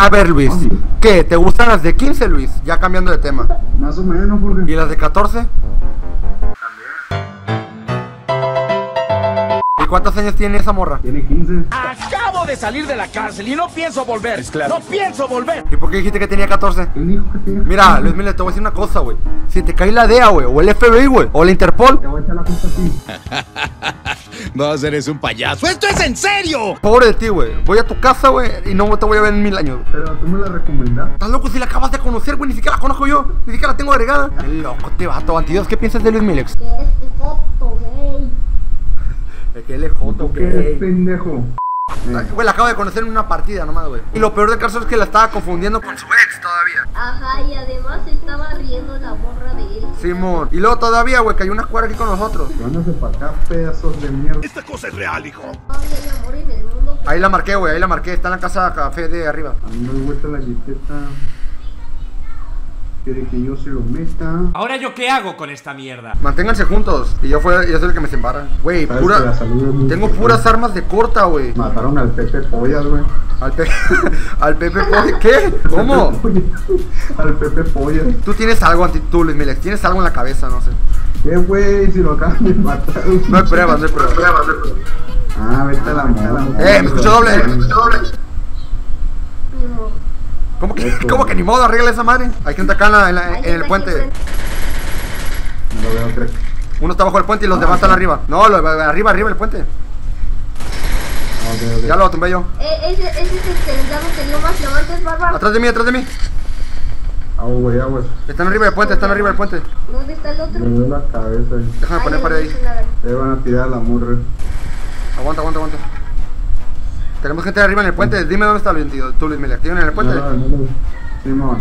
A ver, Luis, ¿qué? ¿Te gustan las de 15, Luis? Ya cambiando de tema. Más o menos, porque... ¿Y las de 14? También. ¿Y cuántos años tiene esa morra? Tiene 15. Acabo de salir de la cárcel y no pienso volver. Es claro. No pienso volver. ¿Y por qué dijiste que tenía 14? ¿Quién dijo que tenía 14? Mira, Luis, mira, te voy a decir una cosa, güey. Si te cae la DEA, güey, o el FBI, güey, o la Interpol, te voy a echar la culpa a ti. No, eres un payaso. ¡Esto es en serio! Pobre de ti, güey. Voy a tu casa, güey, y no te voy a ver en 1000 años. Pero tú me la recomendas. ¿Estás loco? Si la acabas de conocer, güey. Ni siquiera la conozco yo. Ni siquiera la tengo agregada. Qué loco te vato. Antidios, ¿qué piensas de Luis Milex? Que es joto, güey. Que él es joto, güey. Que es pendejo. Güey, la acabo de conocer en una partida nomás, güey. Y lo peor del caso es que la estaba confundiendo con su ex todavía. Ajá, y además estaba riendo la borra de él. Simón. Y luego todavía, güey, que hay una cuadra aquí con nosotros. Vámonos para acá, pedazos de mierda. Esta cosa es real, hijo. Ahí la marqué, güey, ahí la marqué. Está en la casa café de arriba. A mí me gusta la guiteta. Quiere que yo se lo meta. Ahora yo qué hago con esta mierda. Manténganse juntos. Y yo soy el que me sembara. Güey, pura. Tengo puras armas de corta, güey. Mataron al Pepe Pollas, güey. ¿Al Pepe Pollas? ¿Qué? ¿Cómo? Al Pepe Pollas. Tú tienes algo anti tú, Luis Milex. Tienes algo en la cabeza, no sé. ¿Qué, güey? Si lo acaban de matar. No hay pruebas, no hay pruebas. Ah, vete a la mala. Me escucho doble. Me escucho doble. ¿Cómo que ni modo? Arregla esa madre. Hay gente acá en el puente. No lo veo, creo. Uno está bajo el puente y los demás están arriba. No, arriba el puente. Okay, okay. Ya lo tumbé yo. Ese es el dado que no más levanta es bárbaro. Atrás de mí. Ah, güey. Están arriba del puente. ¿Dónde está el otro? Me veo la cabeza ahí. Déjame poner pared ahí. Le van a tirar la murra. Aguanta. Tenemos gente arriba en el puente, dime dónde está el 22, tú Luis Milex, ¿tienen en el puente? No. Simón.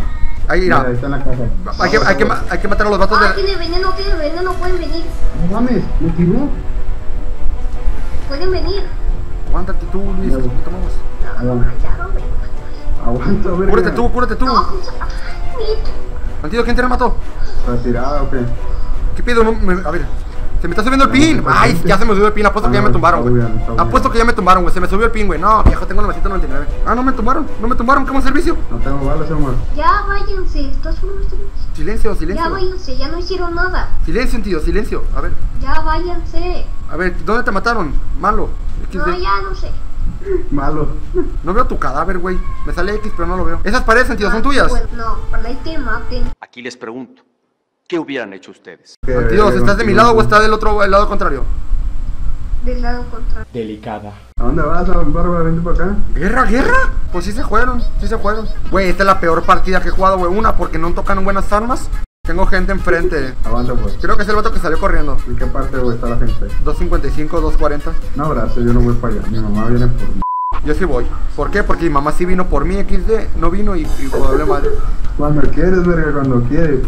Ahí irá. Ahí está en la casa. Hay que matar a los vatos de... tiene veneno, pueden venir. No mames, ¿me tiró? Pueden venir. Aguántate tú, Luis, ¿qué tomamos? Aguanta, verga. Cúrate tú. No. Antiguo, ¿quién te la mató? Retirada, ok. ¿Qué pido? A ver. Se me está subiendo el pin. Ay, ya se me subió el pin. Apuesto que ya me tumbaron, güey. Se me subió el pin, güey. No, viejo, tengo 999. Ah, no me tumbaron. ¿Qué más servicio? No tengo balas, hermano. Ya váyanse. Silencio. Ya váyanse, ya no hicieron nada. Silencio. A ver. Ya váyanse. A ver, ¿dónde te mataron? Malo. No, ya no sé. Malo. No veo tu cadáver, güey. Me sale X, pero no lo veo. Esas paredes, tío, ¿son tuyas? No, por ahí te maten. Aquí les pregunto. ¿Qué hubieran hecho ustedes? Dios, ¿estás de mi lado o estás del otro lado contrario? Del lado contrario. Delicada. ¿A dónde vas, ElBarbas? Vente para acá. ¿Guerra? Pues sí se jugaron. Güey, esta es la peor partida que he jugado, güey. Una, porque no tocan buenas armas. Tengo gente enfrente. Avanza, pues. Creo que es el vato que salió corriendo. ¿En qué parte, güey, está la gente? 255, 240. No, gracias, yo no voy para allá. Mi mamá viene por mí. Yo sí voy. ¿Por qué? Porque mi mamá sí vino por mí, XD. No vino y joderle madre. Cuando quieres, verga, cuando quieres.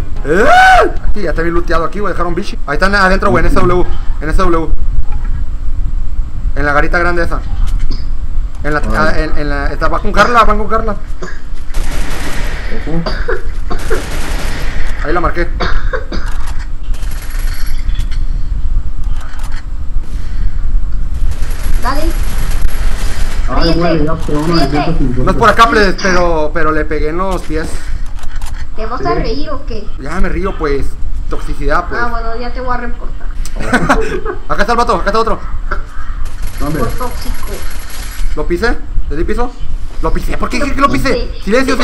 Sí, ya te vi looteado aquí, voy a dejar un bicho. Ahí están adentro, güey, en SW. En la garita grande esa. Van con Carla. Ahí la marqué. Dale. Ay, güey, ya pegó 950. No es por acá, pero le pegué en los pies. ¿Te vas a reír o qué? Ya me río, pues. Toxicidad, pues. Ah, bueno, ya te voy a reportar. Acá está el vato, acá está otro. ¿Dónde? Por tóxico. ¿Lo pisé? ¿Le di piso? Lo pisé, ¿por qué que lo pisé? Silencio. Lo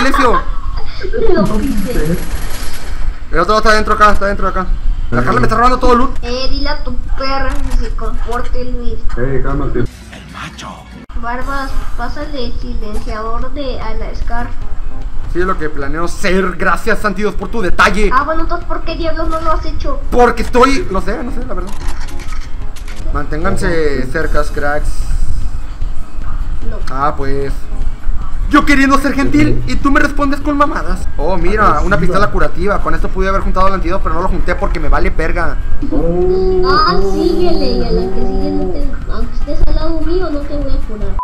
pisé. El otro está dentro acá, La Carla me está robando todo el loot. Dile a tu perra que se comporte, Luis. Cálmate. El macho. Barbas, pásale el silenciador a la Scar. Sí, es lo que planeo ser. Gracias, Santidos, por tu detalle. Ah, bueno, entonces, ¿por qué diablos no lo has hecho? Porque estoy... No sé, la verdad. Manténganse cercas, cracks. No. Ah, pues... Yo queriendo ser gentil y tú me respondes con mamadas. Oh, mira, una pistola curativa. Con esto pude haber juntado al antídoto, pero no lo junté porque me vale verga. Síguele, y a la que sigue no te... Aunque estés al lado mío, no te voy a curar.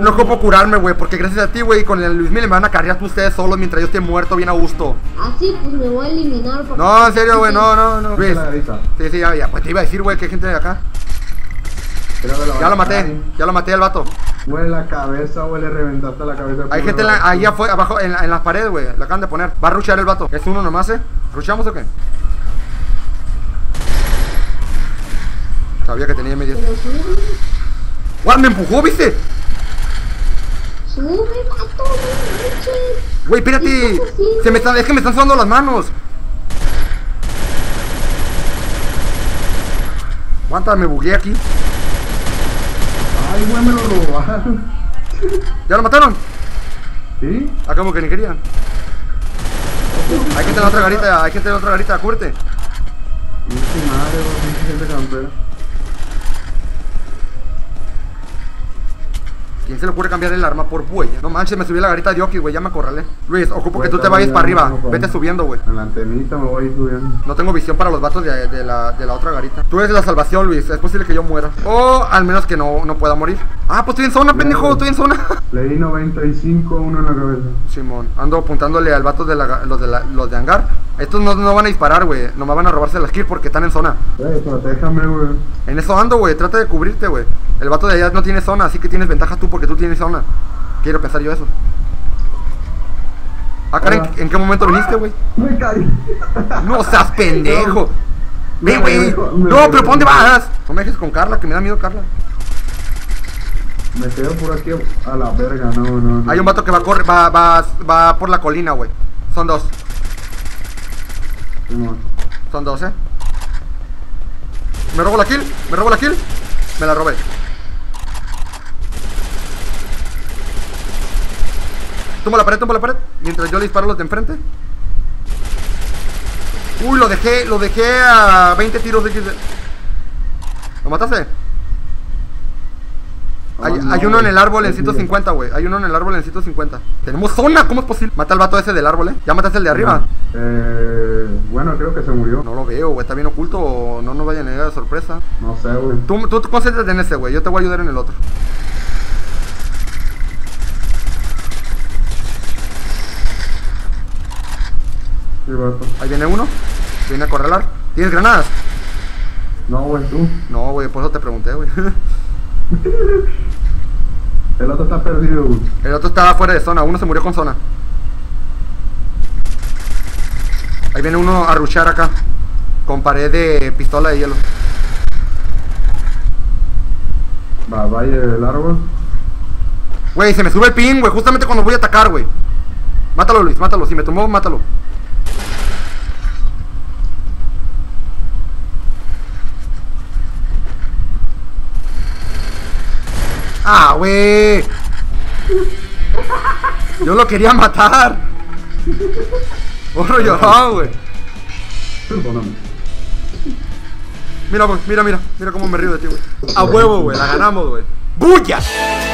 No ocupo curarme, güey, porque gracias a ti, güey, con el Luis Mil me van a cargar ustedes solos mientras yo esté muerto bien a gusto. Así, pues me voy a eliminar. No, en serio, güey, no. Luis. Sí, ya. Pues te iba a decir, güey, que hay gente de acá. Creo que lo ya lo maté al vato. Huele la cabeza, huele, reventaste la cabeza. Hay gente ahí afuera, abajo, en las paredes, güey. La acaban de poner. Va a rushar el vato. ¿Es uno nomás, eh? ¿Rushamos o qué? Sabía que tenía medio. ¡Guau! ¡Me empujó, viste! Güey, espérate. Se me está, es que me están sudando las manos. Aguanta, me bugué aquí. Ay, güey, me lo robaron. ¿Ya lo mataron? ¿Sí? Ah, como que ni querían. Hay que tener otra garita, hay que tener otra garita, cúbrete. ¿Quién se le ocurre cambiar el arma por bueyes? No manches, me subí la garita de Yoki, güey, ya me acorralé. Luis, ocupo que tú te vayas para arriba. Vete subiendo, güey. En la antenita me voy subiendo. No tengo visión para los vatos de la otra garita. Tú eres la salvación, Luis. Es posible que yo muera. O al menos que no pueda morir. Ah, pues estoy en zona, pendejo, estoy en zona. Leí 95, uno en la cabeza. Simón, ando apuntándole al vato de los de hangar. Estos no van a disparar, güey. Nomás van a robarse las kills porque están en zona. Déjame, güey. En eso ando, güey. Trata de cubrirte, güey. El vato de allá no tiene zona, así que tienes ventaja tú porque tú tienes zona. Quiero pensar yo eso. Ah, Karen, ¿en qué momento viniste, güey? Me caí. No seas pendejo. Ven, güey. No, pero ¿dónde vas? No me dejes con Carla, que me da miedo Carla. Me quedo por aquí a la verga, no. Hay un vato que va a correr, va por la colina, güey. Son dos. Son dos, eh. Me robo la kill. Me la robé. Tumba la pared, mientras yo le disparo a los de enfrente. Uy, lo dejé a 20 tiros de... ¿Lo mataste? Hay uno en el árbol en 150, güey. Tenemos zona, ¿cómo es posible? Mata al vato ese del árbol, eh. ¿Ya mataste el de arriba? Bueno, creo que se murió. No lo veo, güey, está bien oculto o no nos vaya a negar de sorpresa. No sé, güey. Tú concéntrate en ese, güey, yo te voy a ayudar en el otro. Ahí viene uno, viene a acorralar. ¿Tienes granadas? No, güey, tú. No, güey, por eso te pregunté, güey. El otro está perdido, güey. El otro está fuera de zona, uno se murió con zona. Ahí viene uno a rushar acá, con pared de pistola de hielo. Va, vaya el árbol. Güey, se me sube el pin, güey, justamente cuando voy a atacar, güey. Mátalo, Luis, mátalo, si me tomó, mátalo. Ah, wey. Yo lo quería matar. Borro llorado, güey. Mira, güey, mira cómo me río de ti, güey. A huevo, güey, la ganamos, güey. ¡Bullas!